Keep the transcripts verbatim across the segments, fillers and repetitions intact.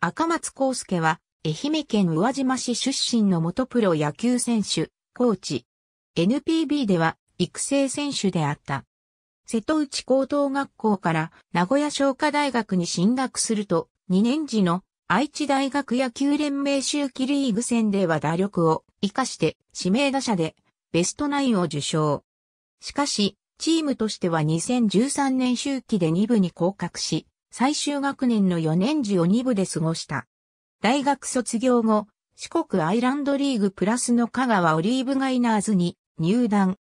赤松康介は、愛媛県宇和島市出身の元プロ野球選手、コーチ。エヌピービー では育成選手であった。瀬戸内高等学校から名古屋商科大学に進学すると、にねん時の愛知大学野球連盟秋季リーグ戦では打力を生かして指名打者でベストナインを受賞。しかし、チームとしてはにせんじゅうさんねん秋季でにぶに降格し、最終学年のよねん時をに部で過ごした。大学卒業後、四国アイランドリーグプラスの香川オリーブガイナーズに入団。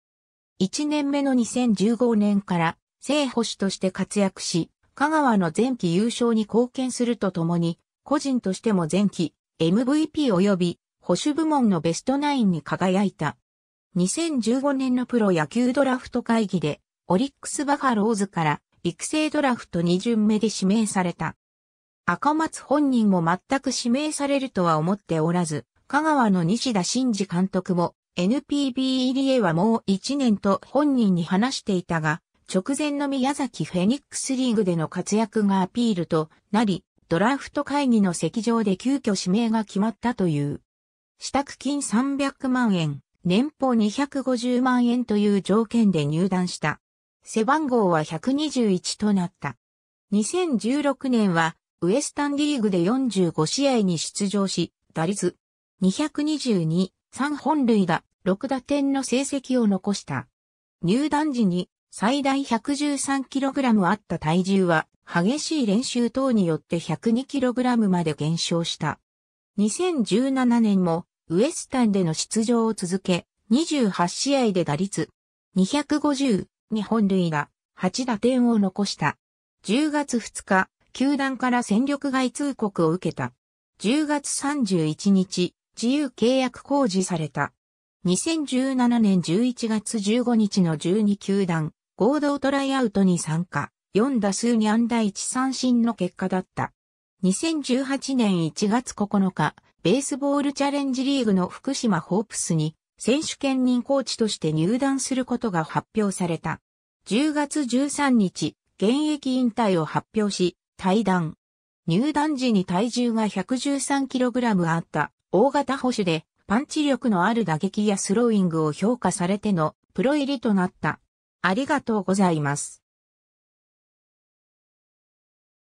いちねんめのにせんじゅうごねんから正捕手として活躍し、香川の前期優勝に貢献するとともに、個人としても前期 エムブイピー 及び捕手部門のベストナインに輝いた。にせんじゅうごねんのプロ野球ドラフト会議でオリックスバファローズから育成ドラフトに巡目で指名された。赤松本人も全く指名されるとは思っておらず、香川の西田真二監督も エヌピービー 入りへはもういちねんと本人に話していたが、直前の宮崎フェニックスリーグでの活躍がアピールとなり、ドラフト会議の席上で急遽指名が決まったという。支度金さんびゃくまんえん、年俸にひゃくごじゅうまんえんという条件で入団した。背番号はひゃくにじゅういちとなった。にせんじゅうろくねんは、ウエスタンリーグでよんじゅうごしあいに出場し、打率ににに、さんぼんるいだ、ろくだてんの成績を残した。入団時に最大 ひゃくじゅうさんキログラム あった体重は激しい練習等によって ひゃくにキログラム まで減少した。にせんじゅうななねんもウエスタンでの出場を続け、にじゅうはちしあいで打率にひゃくごじゅう、にほんるいだ、はちだてんを残した。じゅうがつふつか、球団から戦力外通告を受けた。じゅうがつさんじゅういちにち、自由契約公示された。にせんじゅうななねんじゅういちがつじゅうごにちのじゅうにきゅうだん、合同トライアウトに参加、よんだすうにあんだいちさんしんの結果だった。にせんじゅうはちねんいちがつここのか、ベースボールチャレンジリーグの福島ホープスに、選手兼任コーチとして入団することが発表された。じゅうがつじゅうさんにち、現役引退を発表し、退団。入団時に体重が ひゃくじゅうさんキログラム あった大型捕手でパンチ力のある打撃やスローイングを評価されてのプロ入りとなった。ありがとうございます。